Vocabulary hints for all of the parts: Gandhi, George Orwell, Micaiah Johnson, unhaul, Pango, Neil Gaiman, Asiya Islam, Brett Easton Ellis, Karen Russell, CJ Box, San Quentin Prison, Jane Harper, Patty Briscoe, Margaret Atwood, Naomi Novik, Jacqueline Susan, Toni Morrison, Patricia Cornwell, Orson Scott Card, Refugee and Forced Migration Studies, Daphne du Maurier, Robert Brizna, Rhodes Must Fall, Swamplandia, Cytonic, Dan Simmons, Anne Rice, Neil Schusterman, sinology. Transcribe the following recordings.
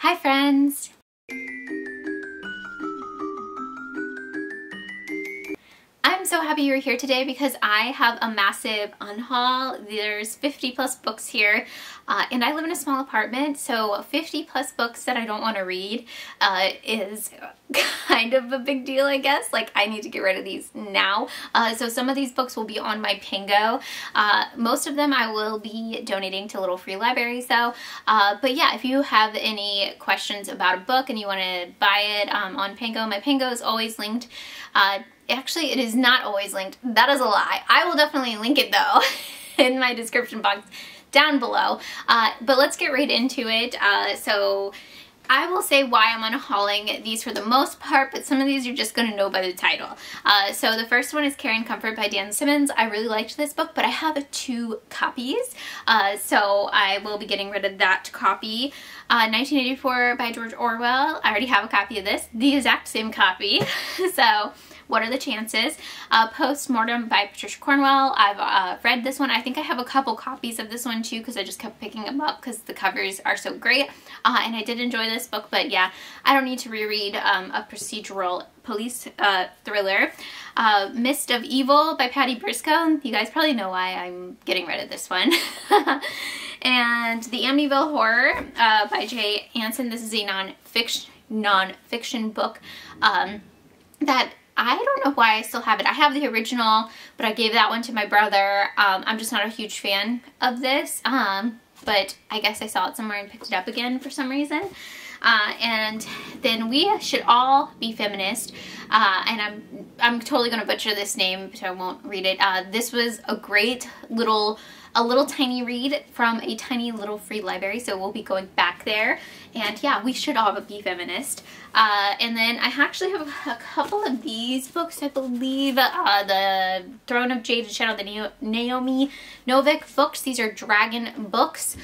Hi friends! I'm so happy you're here today because I have a massive unhaul. There's 50 plus books here and I live in a small apartment, so 50 plus books that I don't want to read is kind of a big deal, I guess. Like, I need to get rid of these now. So some of these books will be on my Pango. Most of them I will be donating to little free libraries though. But yeah, if you have any questions about a book and you want to buy it on Pango, my Pango is always linked. Actually, it is not always linked. That is a lie. I will definitely link it though in my description box down below. But let's get right into it. So I will say why I'm unhauling these for the most part, but some of these you're just going to know by the title. So the first one is Care & Comfort by Dan Simmons. I really liked this book, but I have 2 copies, so I will be getting rid of that copy. 1984 by George Orwell. I already have a copy of this, the exact same copy, so what are the chances? Postmortem by Patricia Cornwell. I've read this one. I think I have a couple copies of this one too because I just kept picking them up because the covers are so great. And I did enjoy this book, but yeah, I don't need to reread a procedural police thriller. Mist of Evil by Patty Briscoe. You guys probably know why I'm getting rid of this one. And The Amityville Horror by Jay Anson. This is a non-fiction book that I don't know why I still have it. I have the original, but I gave that one to my brother. I'm just not a huge fan of this, but I guess I saw it somewhere and picked it up again for some reason. And then We Should All Be Feminist, and I'm totally going to butcher this name, so I won't read it. This was a great little, tiny read from a tiny little free library, so we'll be going back there. And yeah, we should all be feminist. And then I actually have a couple of these books, I believe. The Throne of Jade and Shadow, the Naomi Novik books. These are dragon books.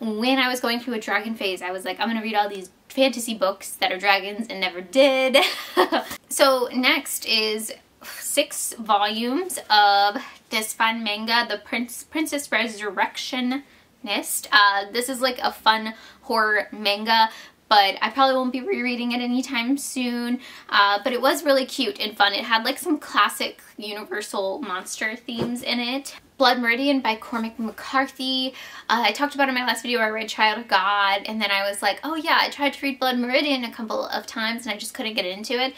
When I was going through a dragon phase, I was like, I'm going to read all these fantasy books that are dragons, and never did. So next is 6 volumes of this fun manga, The Princess Resurrection. This is like a fun horror manga, but I probably won't be rereading it anytime soon, but it was really cute and fun. It had like some classic Universal monster themes in it. Blood Meridian by Cormac McCarthy. I talked about it in my last video where I read Child of God, and then I was like, oh yeah, I tried to read Blood Meridian a couple of times and I just couldn't get into it.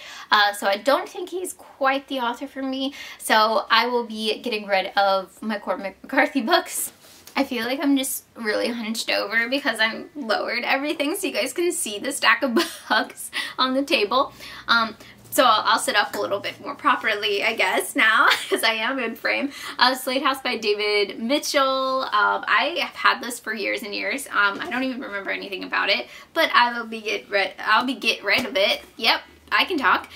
So I don't think he's quite the author for me, so I will be getting rid of my Cormac McCarthy books. I feel like I'm just really hunched over because I'm lowered everything so you guys can see the stack of books on the table. So I'll sit up a little bit more properly, I guess, now because I am in frame. Slate House by David Mitchell. I have had this for years and years. I don't even remember anything about it, but I will be get rid of it. Yep, I can talk.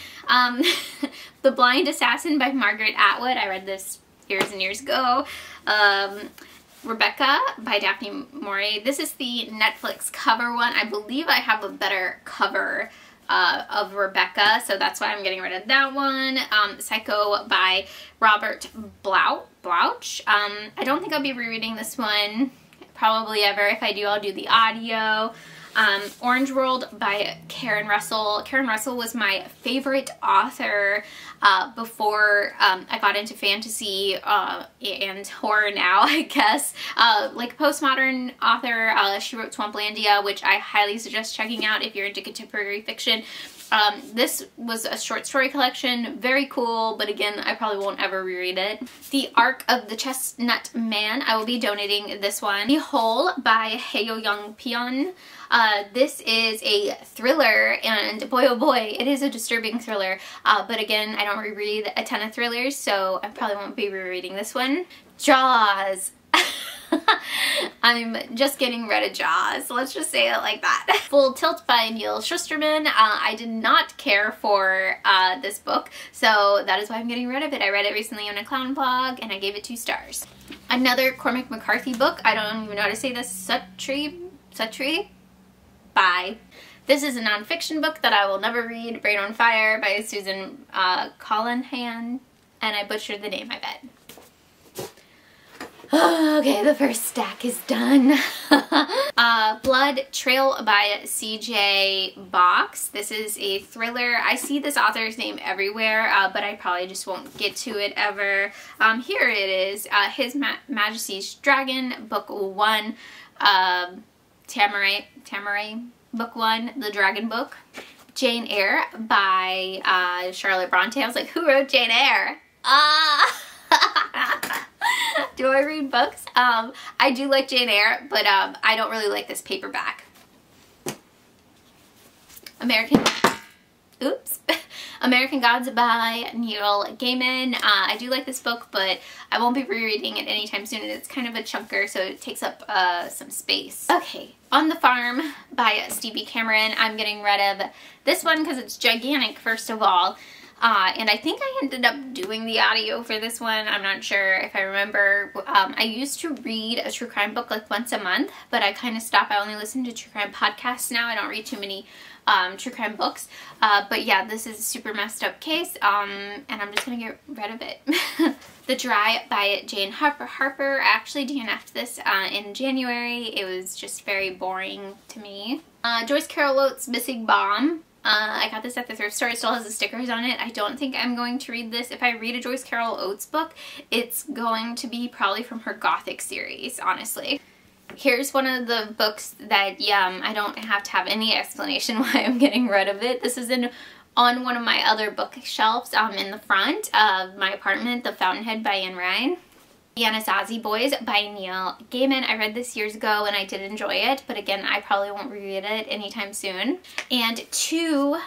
The Blind Assassin by Margaret Atwood. I read this years and years ago. Rebecca by Daphne du Maurier. This is the Netflix cover one. I believe I have a better cover of Rebecca, so that's why I'm getting rid of that one. Psycho by Robert Bloch. I don't think I'll be rereading this one probably ever. If I do, I'll do the audio. Orange World by Karen Russell. Karen Russell was my favorite author before I got into fantasy and horror now, I guess. Like postmodern author, she wrote Swamplandia, which I highly suggest checking out if you're into contemporary fiction. This was a short story collection, very cool, but again, I probably won't ever reread it. The Ark of the Chestnut Man, I will be donating this one. The Hole by Heo Young Pyon. This is a thriller, and boy oh boy, it is a disturbing thriller, but again, I don't reread a ton of thrillers, so I probably won't be rereading this one. Jaws. I'm just getting rid of Jaws. Let's just say it like that. Full Tilt by Neil Schusterman. I did not care for this book, so that is why I'm getting rid of it. I read it recently on a clown blog, and I gave it 2 stars. Another Cormac McCarthy book. I don't even know how to say this. Sutri? Bye. This is a nonfiction book that I will never read. Brain on Fire by Susan Collinahan, and I butchered the name, I bet. Oh, okay, the first stack is done. Blood Trail by CJ Box. This is a thriller. I see this author's name everywhere, but I probably just won't get to it ever. Here it is. His Majesty's Dragon, Book 1. Tamarite, Book 1, The Dragon Book. Jane Eyre by Charlotte Bronte. I was like, who wrote Jane Eyre? Do I read books? I do like Jane Eyre, but I don't really like this paperback. American Gods by Neil Gaiman. I do like this book, but I won't be rereading it anytime soon, and it's kind of a chunker, so it takes up some space. Okay, On the Farm by Stevie Cameron. I'm getting rid of this one because it's gigantic, first of all. And I think I ended up doing the audio for this one. I'm not sure if I remember. I used to read a true crime book like once a month, but I kind of stopped. I only listen to true crime podcasts now. I don't read too many true crime books. But yeah, this is a super messed up case, and I'm just going to get rid of it. The Dry by Jane Harper. I actually DNF'd this in January. It was just very boring to me. Joyce Carol Oates, Missing Bomb. I got this at the thrift store. It still has the stickers on it. I don't think I'm going to read this. If I read a Joyce Carol Oates book, it's going to be probably from her Gothic series, honestly. Here's one of the books that, I don't have to have any explanation why I'm getting rid of it. This is on one of my other bookshelves in the front of my apartment, The Fountainhead by Anne Rand. The Anasazi Boys by Neil Gaiman. I read this years ago and I did enjoy it, but again, I probably won't reread it anytime soon. And 2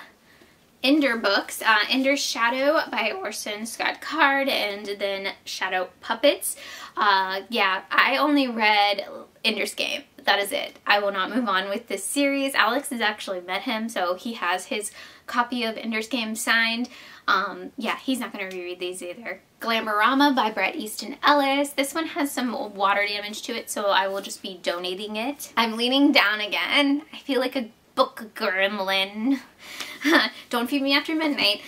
Ender books, Ender's Shadow by Orson Scott Card, and then Shadow Puppets. Yeah, I only read Ender's Game. That is it. I will not move on with this series. Alex has actually met him, so he has his copy of Ender's Game signed. Yeah, he's not going to reread these either. Glamorama by Brett Easton Ellis. This one has some water damage to it, so I will just be donating it. I'm leaning down again. I feel like a book gremlin. Don't Feed Me After Midnight.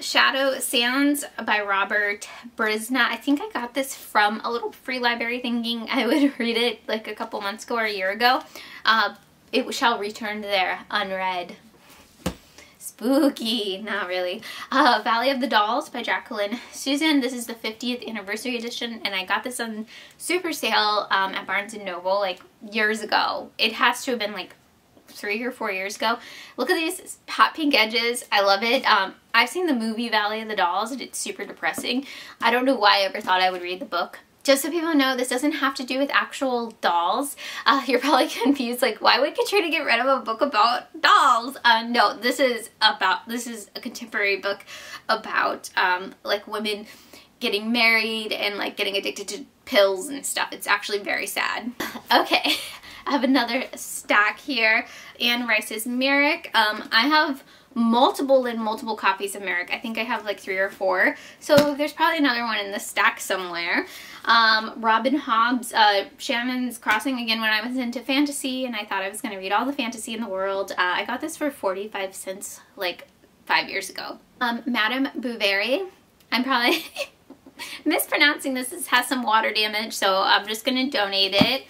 Shadow Sands by Robert Brizna. I think I got this from a little free library thinking I would read it like a couple months ago or a year ago. It shall return there unread. Spooky, not really. Valley of the Dolls by Jacqueline Susan. This is the 50th anniversary edition, and I got this on super sale at Barnes & Noble like years ago. It has to have been like 3 or 4 years ago. Look at these hot pink edges. I love it. I've seen the movie Valley of the Dolls, and it's super depressing. I don't know why I ever thought I would read the book. Just so people know, this doesn't have to do with actual dolls. You're probably confused, like, why would Katrina get rid of a book about dolls? No, this is a contemporary book about, like, women getting married and, like, getting addicted to pills and stuff. It's actually very sad. Okay, I have another stack here. Anne Rice's Merrick. I have multiple copies of Merrick. I think I have like 3 or 4. So there's probably another one in the stack somewhere. Robin Hobb's Shaman's Crossing. Again, when I was into fantasy and I thought I was going to read all the fantasy in the world, I got this for 45 cents like 5 years ago. Madame Bovary. I'm probably mispronouncing this. This has some water damage, so I'm just going to donate it.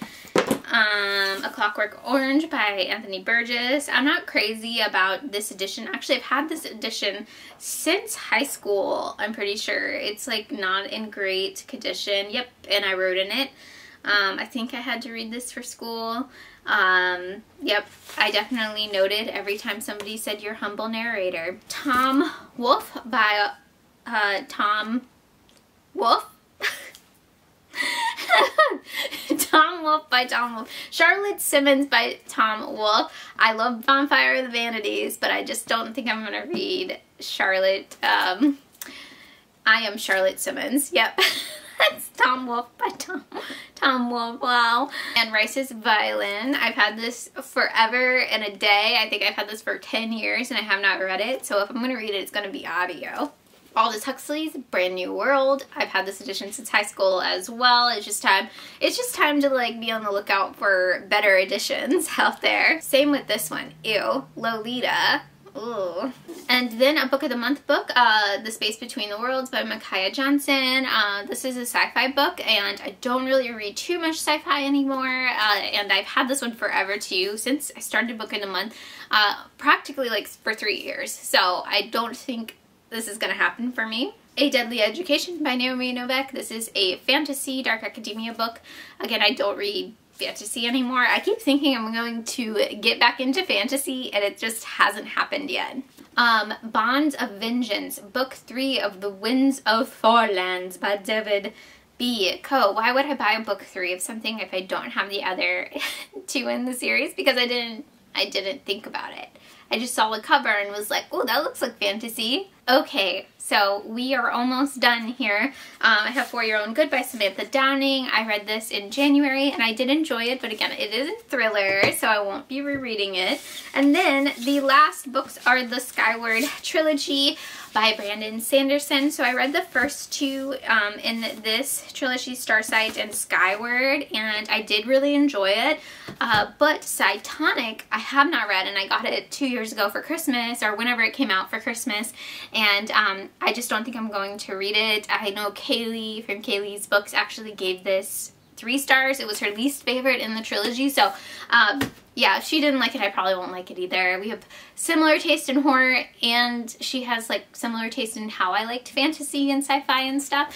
A Clockwork Orange by Anthony Burgess. I'm not crazy about this edition. Actually, I've had this edition since high school, I'm pretty sure. It's like not in great condition. Yep, and I wrote in it. I think I had to read this for school. Yep, I definitely noted every time somebody said "your humble narrator." Tom Wolfe by Tom Wolfe. Tom Wolfe by Tom Wolfe. Charlotte Simmons by Tom Wolfe. I love Bonfire of the Vanities, but I just don't think I'm going to read Charlotte. I am Charlotte Simmons. Yep. That's Tom Wolfe by Tom Wolfe. Wow. And Rice's Violin. I've had this forever and a day. I think I've had this for 10 years and I have not read it. So if I'm going to read it, it's going to be audio. Aldous Huxley's Brand New World. I've had this edition since high school as well. It's just time to like be on the lookout for better editions out there. Same with this one. Ew, Lolita. Ooh. And then a Book of the Month book, The Space Between the Worlds by Micaiah Johnson. This is a sci-fi book, and I don't really read too much sci-fi anymore, and I've had this one forever too, since I started Book of the Month, practically like for 3 years, so I don't think this is going to happen for me. A Deadly Education by Naomi Novik. This is a fantasy, dark academia book. Again, I don't read fantasy anymore. I keep thinking I'm going to get back into fantasy and it just hasn't happened yet. Bonds of Vengeance, Book 3 of the Winds of Thorlands by David B. Co. Why would I buy Book 3 of something if I don't have the other two in the series? Because I didn't think about it. I just saw the cover and was like, oh, that looks like fantasy. Okay, so we are almost done here. I have For Your Own Good by Samantha Downing. I read this in January and I did enjoy it, but again, it is a thriller, so I won't be rereading it. And then the last books are the Skyward Trilogy by Brandon Sanderson. So I read the first two in this trilogy, Starsight and Skyward, and I did really enjoy it. But Cytonic, I have not read, and I got it 2 years ago for Christmas, or whenever it came out for Christmas, and I just don't think I'm going to read it. I know Kaylee from Kaylee's Books actually gave this 3 stars. It was her least favorite in the trilogy, so yeah, if she didn't like it, I probably won't like it either. We have similar taste in horror, and she has like similar taste in how I liked fantasy and sci-fi and stuff.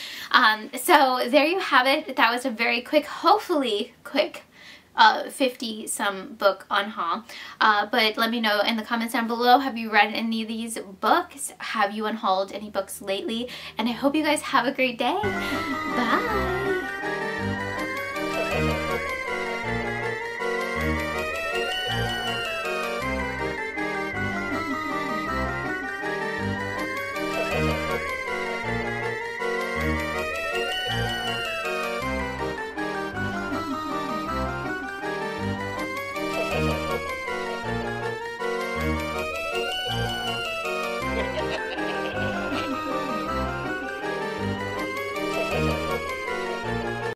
So there you have it. That was a very quick, hopefully quick, 50-some book on haul. But let me know in the comments down below, have you read any of these books? Have you unhauled any books lately? And I hope you guys have a great day. Bye!